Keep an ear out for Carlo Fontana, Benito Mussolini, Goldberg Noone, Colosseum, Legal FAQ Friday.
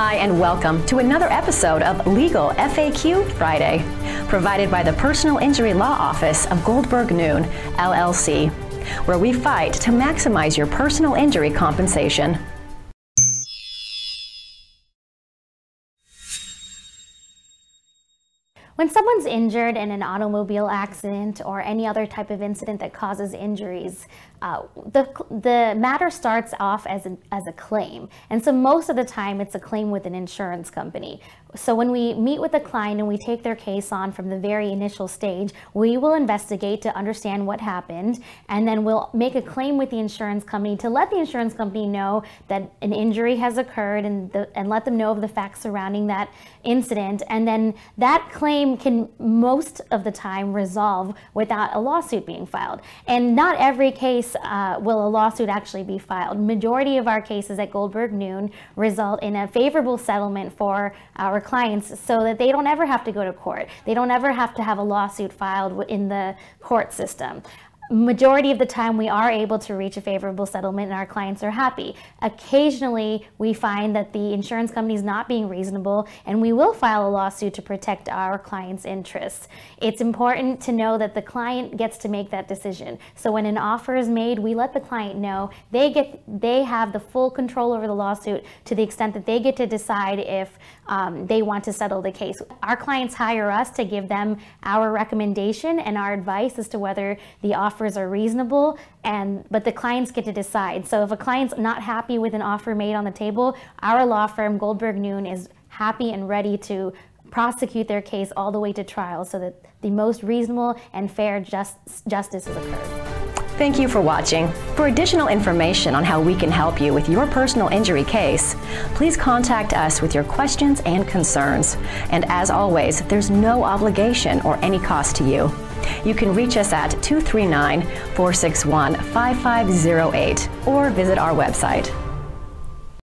Hi, and welcome to another episode of Legal FAQ Friday, provided by the Personal Injury Law Office of Goldberg Noone, LLC, where we fight to maximize your personal injury compensation. When someone's injured in an automobile accident or any other type of incident that causes injuries, the matter starts off as a claim. And so most of the time it's a claim with an insurance company. So when we meet with a client and we take their case on from the very initial stage, we will investigate to understand what happened, and then we'll make a claim with the insurance company to let the insurance company know that an injury has occurred and let them know of the facts surrounding that incident. And then that claim can most of the time resolve without a lawsuit being filed. And not every case will a lawsuit actually be filed. Majority of our cases at Goldberg Noone result in a favorable settlement for our clients, so that they don't ever have to go to court. They don't ever have to have a lawsuit filed in the court system. Majority of the time we are able to reach a favorable settlement and our clients are happy. Occasionally we find that the insurance company is not being reasonable and we will file a lawsuit to protect our client's interests. It's important to know that the client gets to make that decision. So when an offer is made, we let the client know they have the full control over the lawsuit to the extent that they get to decide if they want to settle the case. Our clients hire us to give them our recommendation and our advice as to whether the offer are reasonable, but the clients get to decide. So if a client's not happy with an offer made on the table, our law firm, Goldberg Noone, is happy and ready to prosecute their case all the way to trial so that the most reasonable and fair justice is occurred. Thank you for watching. For additional information on how we can help you with your personal injury case, please contact us with your questions and concerns. And as always, there's no obligation or any cost to you. You can reach us at 239-461-5508 or visit our website.